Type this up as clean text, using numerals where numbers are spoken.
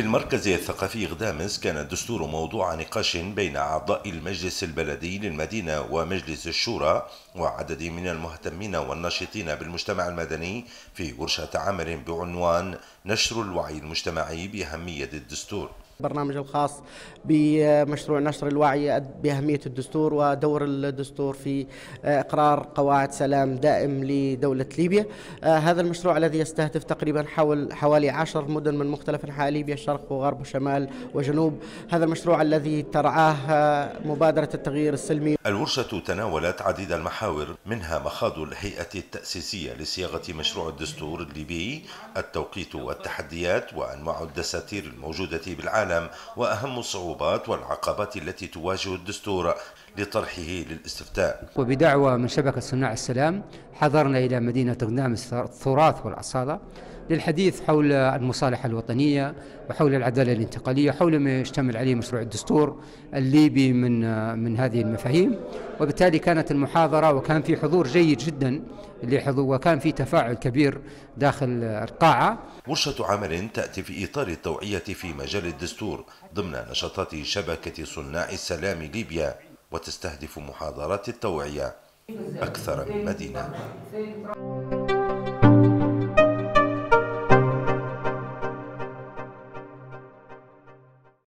في المركز الثقافي غدامس كان الدستور موضوع نقاش بين أعضاء المجلس البلدي للمدينة ومجلس الشورى وعدد من المهتمين والناشطين بالمجتمع المدني في ورشة عمل بعنوان نشر الوعي المجتمعي بأهمية الدستور. البرنامج الخاص بمشروع نشر الوعي بأهمية الدستور ودور الدستور في إقرار قواعد سلام دائم لدولة ليبيا. هذا المشروع الذي يستهدف تقريبا حوالي 10 مدن من مختلف أنحاء ليبيا، شرق وغرب وشمال وجنوب. هذا المشروع الذي ترعاه مبادرة التغيير السلمي. الورشة تناولت عديد المحاور، منها مخاض الهيئة التأسيسية لصياغة مشروع الدستور الليبي، التوقيت والتحديات وأنواع الدساتير الموجودة بالعالم وأهم الصعوبات والعقبات التي تواجه الدستور لطرحه للاستفتاء. وبدعوة من شبكة صناع السلام حضرنا إلى مدينة غدامس التراث والأصالة للحديث حول المصالحة الوطنية وحول العدالة الانتقالية، حول ما يشتمل عليه مشروع الدستور الليبي من هذه المفاهيم. وبالتالي كانت المحاضرة وكان في حضور جيد جدا وكان في تفاعل كبير داخل القاعة. ورشة عمل تأتي في إطار التوعية في مجال الدستور ضمن نشاطات شبكة صناع السلام ليبيا، وتستهدف محاضرات التوعية أكثر من مدينة.